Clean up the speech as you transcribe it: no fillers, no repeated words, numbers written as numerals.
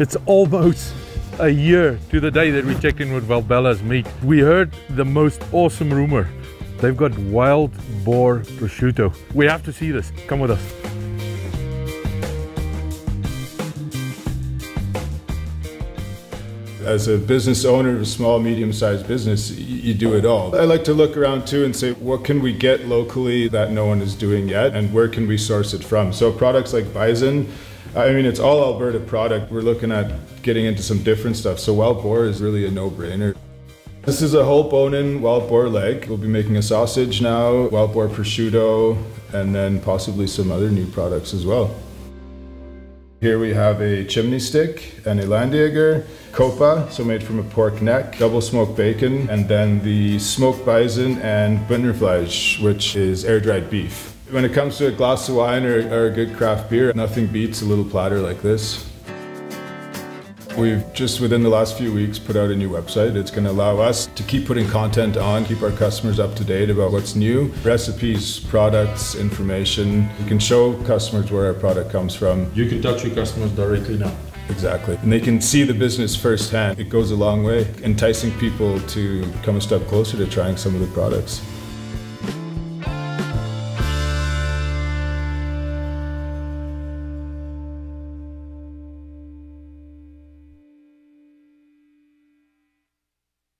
It's almost a year to the day that we checked in with Valbella's meat. We heard the most awesome rumor. They've got wild boar prosciutto. We have to see this. Come with us. As a business owner of a small, medium-sized business, you do it all. I like to look around too and say, what can we get locally that no one is doing yet, and where can we source it from? So products like bison, I mean, it's all Alberta product. We're looking at getting into some different stuff. So wild boar is really a no-brainer. This is a whole bone-in wild boar leg. We'll be making a sausage now, wild boar prosciutto, and then possibly some other new products as well. Here we have a chimney stick and a Landjäger, copa, so made from a pork neck, double smoked bacon, and then the smoked bison and Bunnerfleisch, which is air-dried beef. When it comes to a glass of wine or a good craft beer, nothing beats a little platter like this. We've just, within the last few weeks, put out a new website. It's going to allow us to keep putting content on, keep our customers up to date about what's new. Recipes, products, information. We can show customers where our product comes from. You can touch your customers directly now. Exactly. And they can see the business firsthand. It goes a long way, enticing people to come a step closer to trying some of the products.